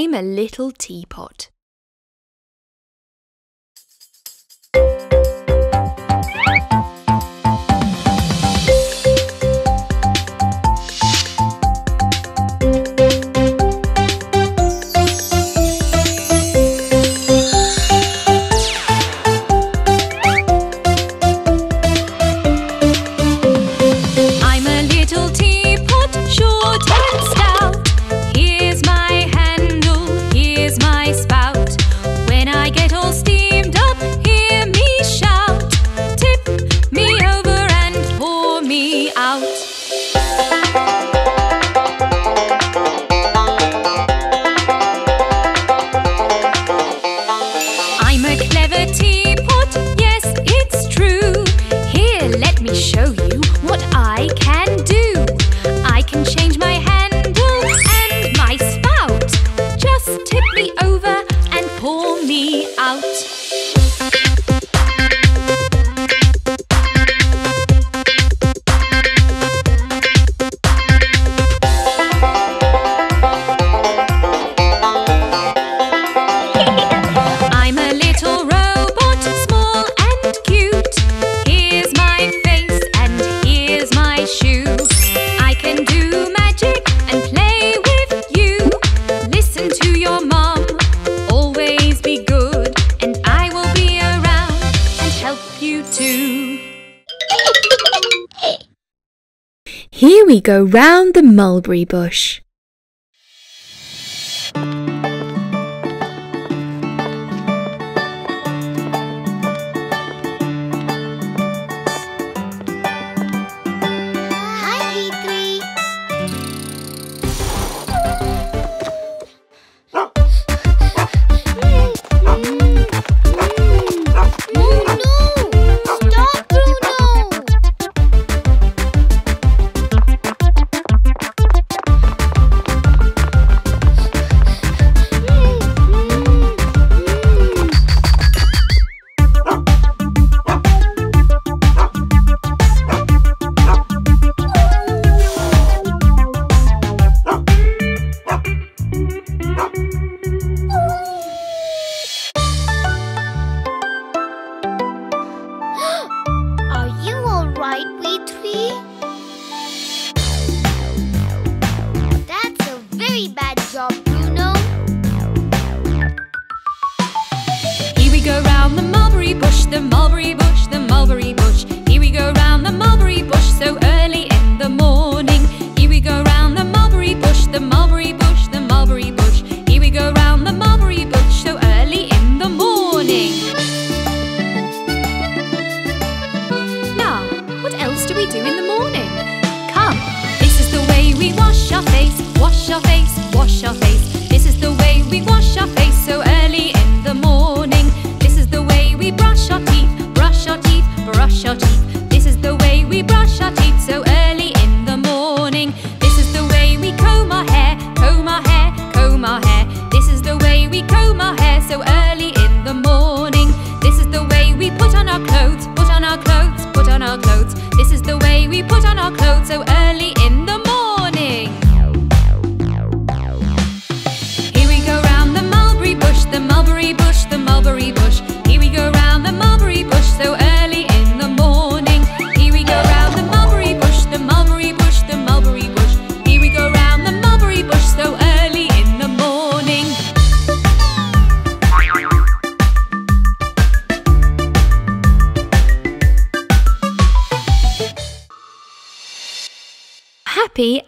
I'm a little teapot. Here we go round the mulberry bush.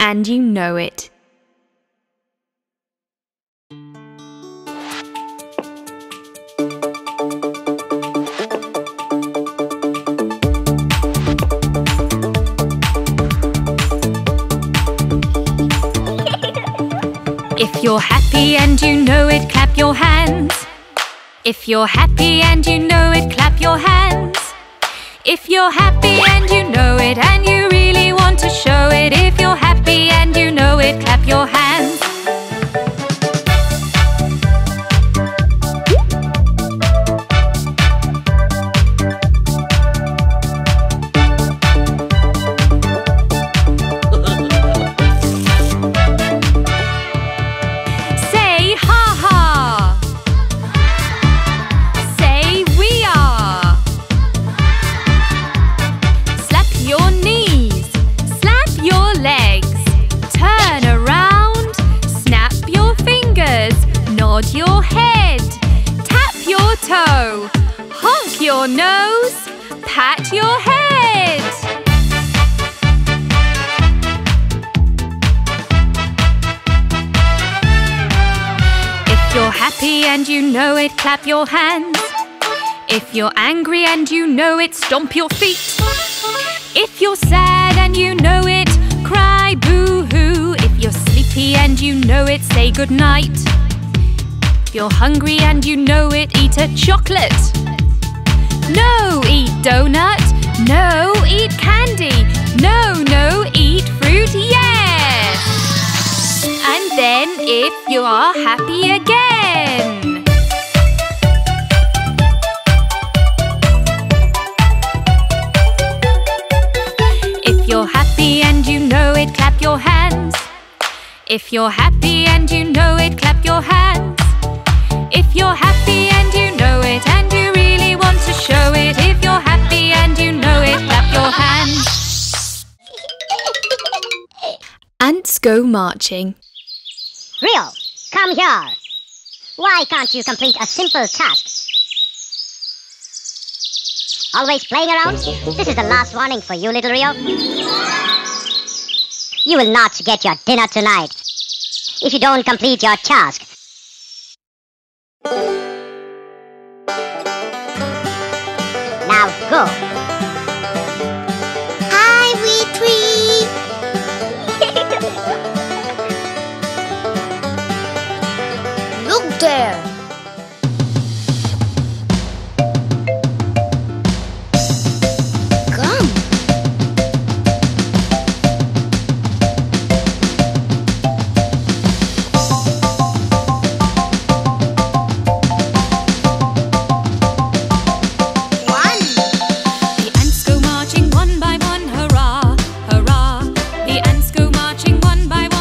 And you know it. If you're happy and you know it, clap your hands. If you're happy and you know it, clap your hands. If you're happy and you know it, and you really want to show it. If you're happy and you know it, clap your hands. Say hi! Pick your nose, pat your head. If you're happy and you know it, clap your hands. If you're angry and you know it, stomp your feet. If you're sad and you know it, cry boo-hoo. If you're sleepy and you know it, say goodnight. If you're hungry and you know it, eat a chocolate. No, eat donut. No, eat candy. No, no, eat fruit, yes! And then if you are happy again. Clap your hands. If you're happy and you know it, clap your hands. If you're happy and you know it, and you really want to show it. If you're happy and you know it, clap your hands. Ants go marching. Rio, come here. Why can't you complete a simple task? Always playing around? This is the last warning for you, little Rio. You will not get your dinner tonight if you don't complete your task. Now go. Hi, Wee-Twee. Look there. Go marching one by one, hurrah, hurrah. The ants go marching one by one.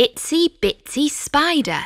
Itsy Bitsy Spider.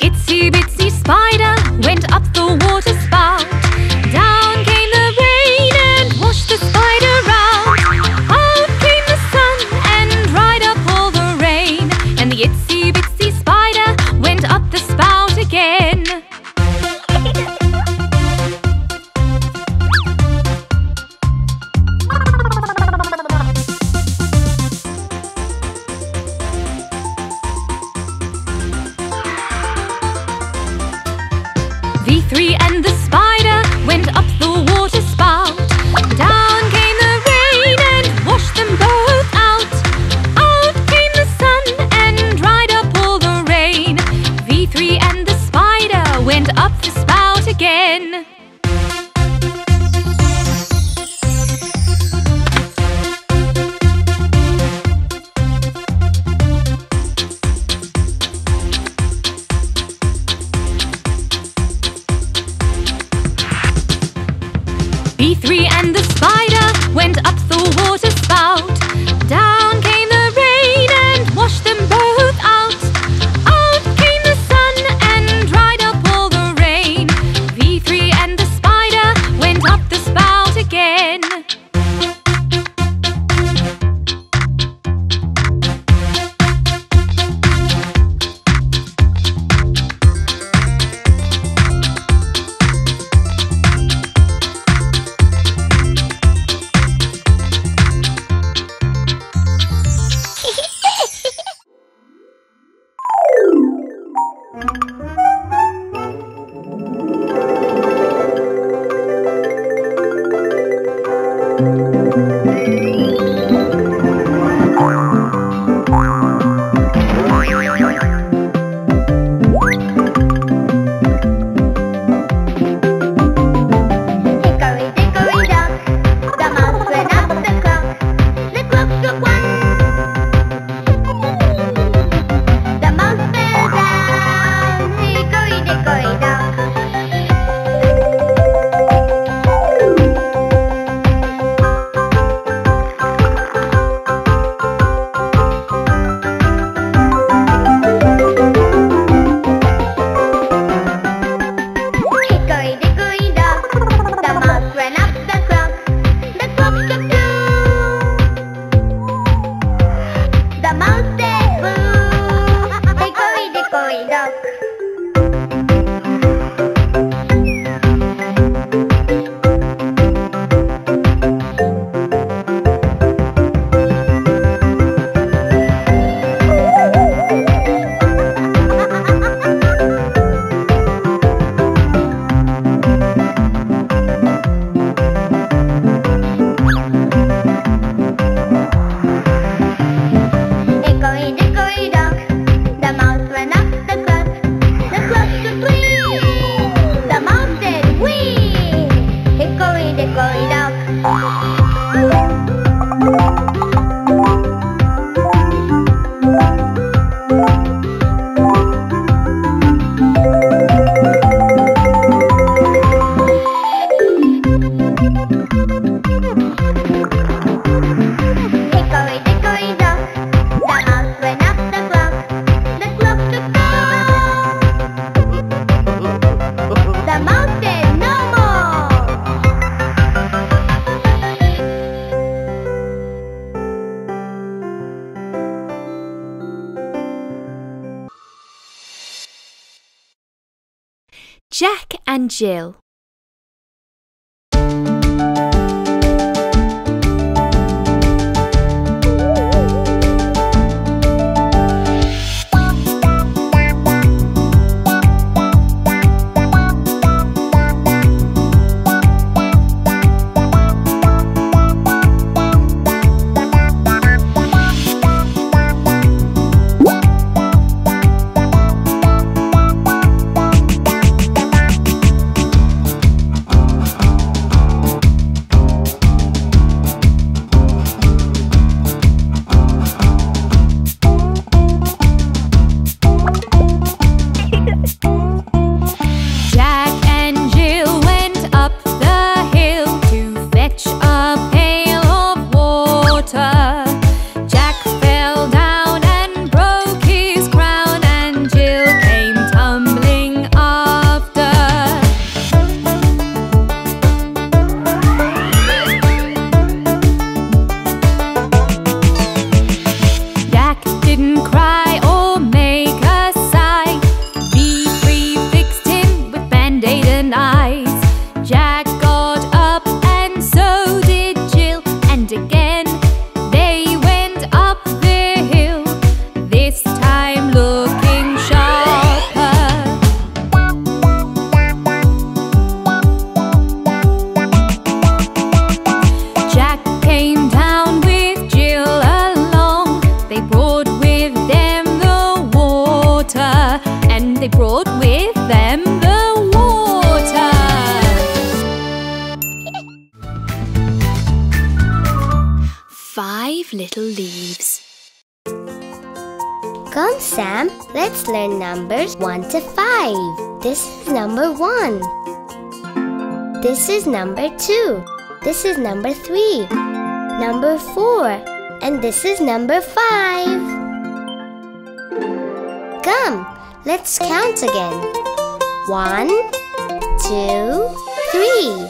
Itsy Bitsy Spider went up the water spout. Down came the rain and washed the spider out. Out came the sun and dried up all the rain. And the Itsy Bitsy Spider went up the spout again. V3 and the spider went up the water spout. Down came the rain and washed them both out. Out came the sun and dried up all the rain. V3 and the spider went up the spout again. Jack and Jill. Come, Sam, let's learn numbers 1 to 5. This is number 1. This is number 2. This is number 3. Number 4. And this is number 5. Come, let's count again. 1, 2, 3.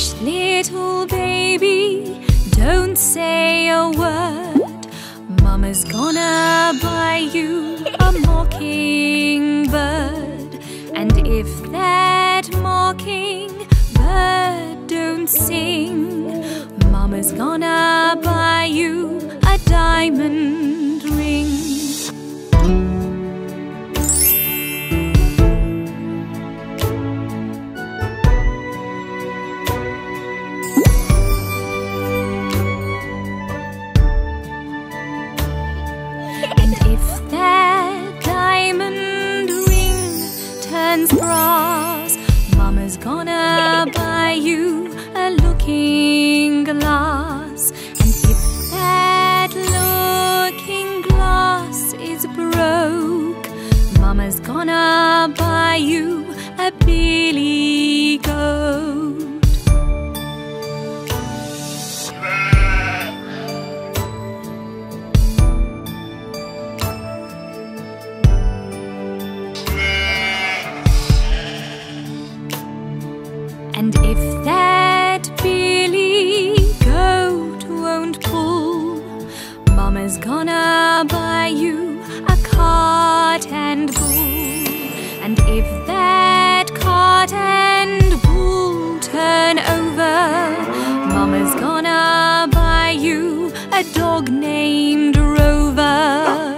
Hush, little baby, don't say a word. Mama's gonna buy you a mockingbird. And if that mockingbird don't sing, Mama's gonna buy you a diamond ring. Gonna buy you a looking glass. And if that looking glass is broke, Mama's gonna buy you a billy goat. And if that billy goat won't pull, Mama's gonna buy you a cart and bull. And if that cart and bull turn over, Mama's gonna buy you a dog named Rover.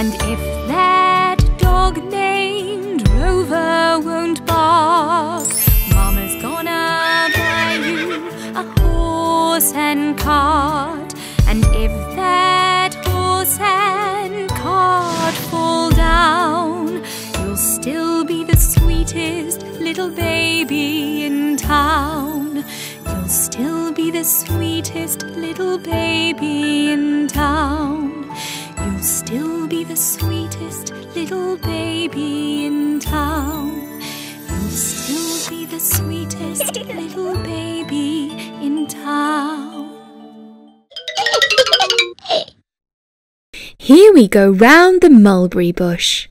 And if that dog named Rover won't bark, Mama's gonna buy you a horse and cart. And if that horse and cart fall down, you'll still be the sweetest little baby in town. You'll still be the sweetest little baby in town. You'll still be the sweetest little baby in town. You'll still be the sweetest little baby in town. Here we go round the mulberry bush.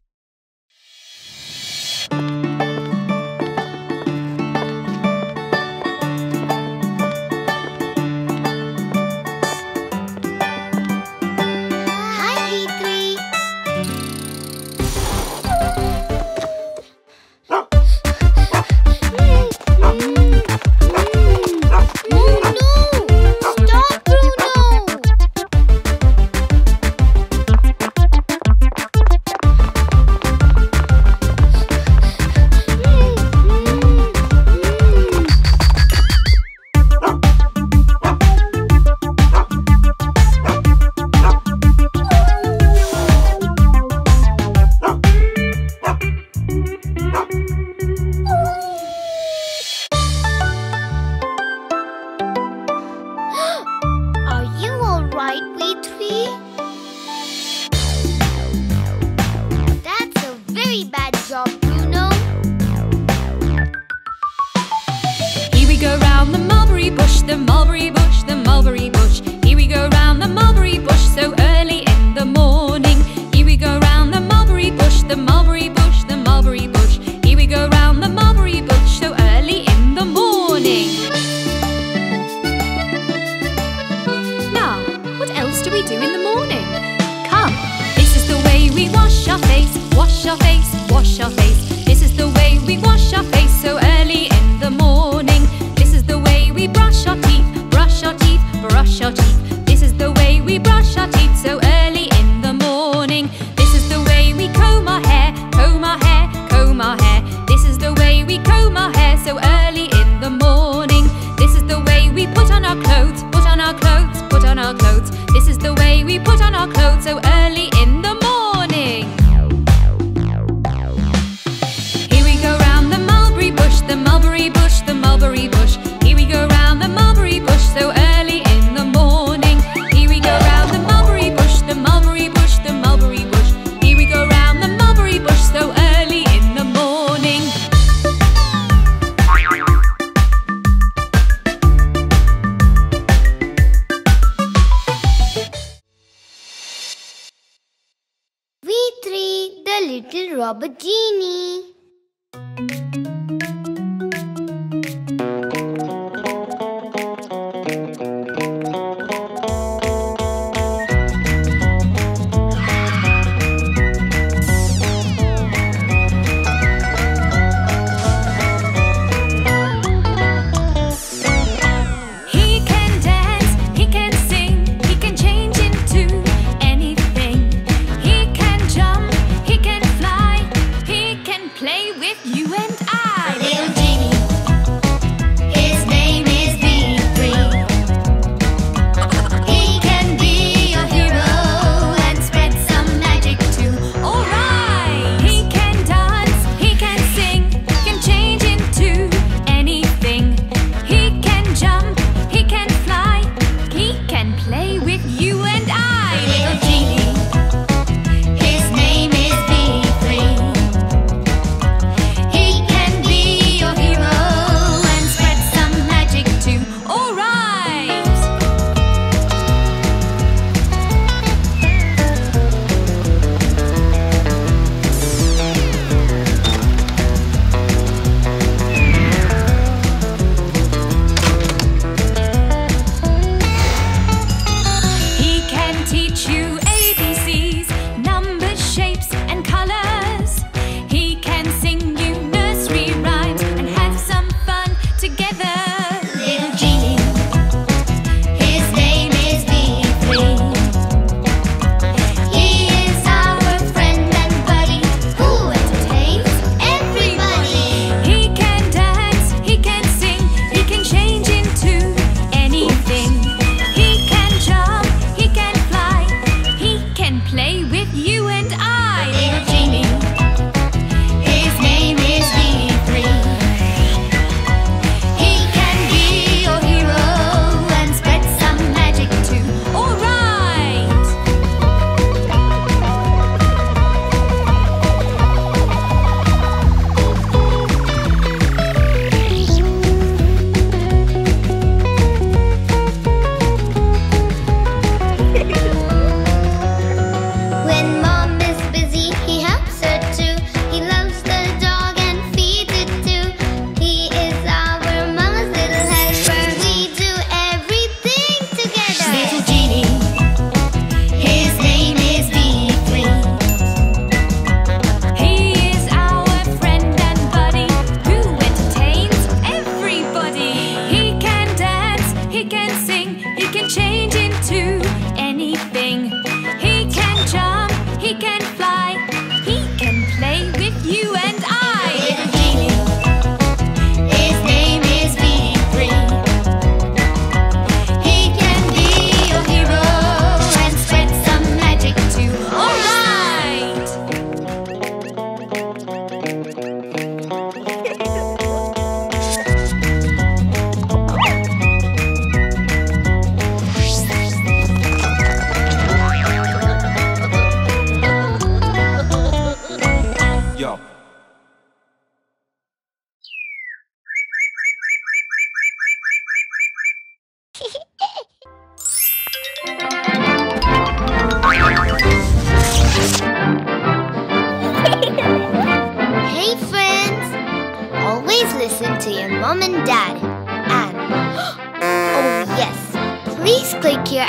RoboGenie.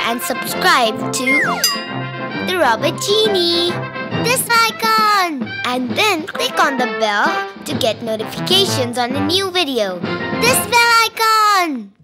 And subscribe to the RoboGenie, this icon, and then click on the bell to get notifications on a new video, this bell icon.